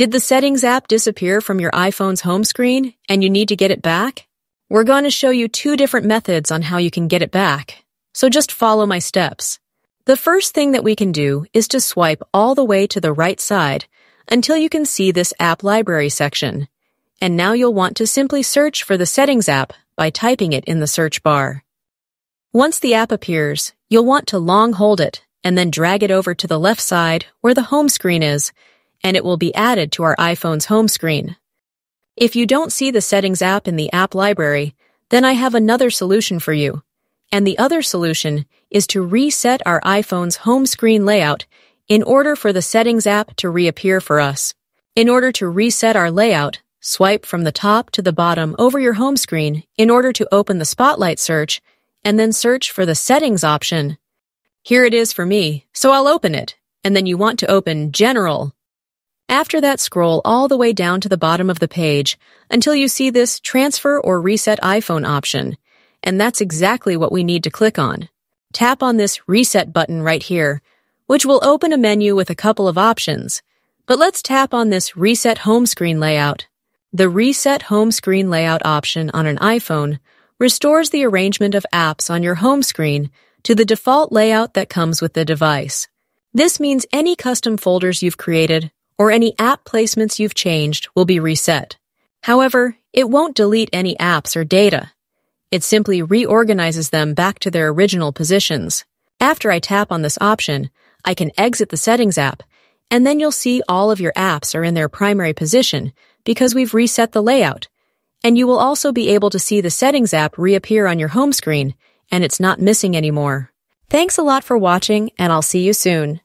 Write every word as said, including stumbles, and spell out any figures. Did the Settings app disappear from your iPhone's home screen and you need to get it back? We're going to show you two different methods on how you can get it back, so just follow my steps. The first thing that we can do is to swipe all the way to the right side until you can see this app library section. And now you'll want to simply search for the Settings app by typing it in the search bar. Once the app appears, you'll want to long hold it and then drag it over to the left side where the home screen is, and it will be added to our iPhone's home screen. If you don't see the Settings app in the app library, then I have another solution for you. And the other solution is to reset our iPhone's home screen layout in order for the Settings app to reappear for us. In order to reset our layout, swipe from the top to the bottom over your home screen in order to open the Spotlight search, and then search for the Settings option. Here it is for me, so I'll open it, and then you want to open General. After that, scroll all the way down to the bottom of the page until you see this Transfer or Reset iPhone option, and that's exactly what we need to click on. Tap on this Reset button right here, which will open a menu with a couple of options, but let's tap on this Reset Home Screen Layout. The Reset Home Screen Layout option on an iPhone restores the arrangement of apps on your home screen to the default layout that comes with the device. This means any custom folders you've created or any app placements you've changed will be reset. However, it won't delete any apps or data. It simply reorganizes them back to their original positions. After I tap on this option, I can exit the Settings app, and then you'll see all of your apps are in their primary position because we've reset the layout. And you will also be able to see the Settings app reappear on your home screen, and it's not missing anymore. Thanks a lot for watching, and I'll see you soon.